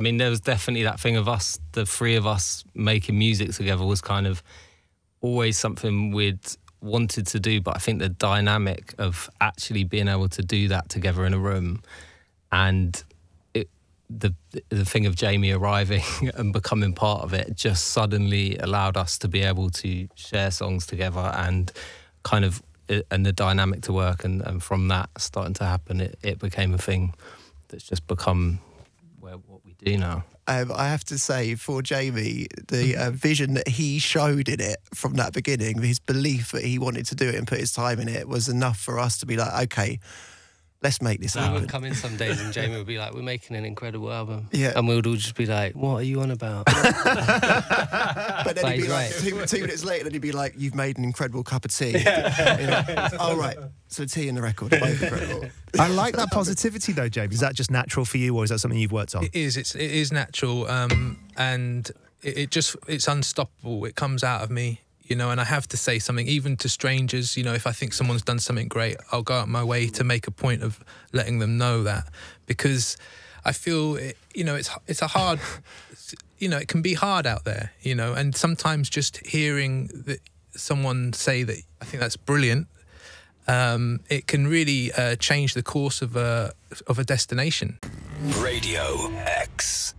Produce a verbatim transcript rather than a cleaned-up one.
I mean, there was definitely that thing of us, the three of us making music together was kind of always something we'd wanted to do, but I think the dynamic of actually being able to do that together in a room, and it, the the thing of Jamie arriving and becoming part of it just suddenly allowed us to be able to share songs together and kind of, and the dynamic to work, and, and from that starting to happen, it, it became a thing that's just become where, what we do now. Um, I have to say, for Jamie, the uh, vision that he showed in it from that beginning, his belief that he wanted to do it and put his time in it, was enough for us to be like, okay, let's make this happen. I would come in some days and Jamie would be like, we're making an incredible album. Yeah. And we would all just be like, what are you on about? But then but he'd be like, right. two, two minutes later, then he'd be like, you've made an incredible cup of tea. Yeah. You know, all right, so tea in the record. I like that positivity though, Jamie. Is that just natural for you, or is that something you've worked on? It is, it's, it is natural. Um, and it, it just, it's unstoppable. It comes out of me. You know, and I have to say something, even to strangers, you know, if I think someone's done something great, I'll go out my way to make a point of letting them know that, because I feel, it, you know, it's it's a hard, you know, it can be hard out there, you know, and sometimes just hearing that someone say that, I think that's brilliant, um, it can really uh, change the course of a, of a destination. Radio X.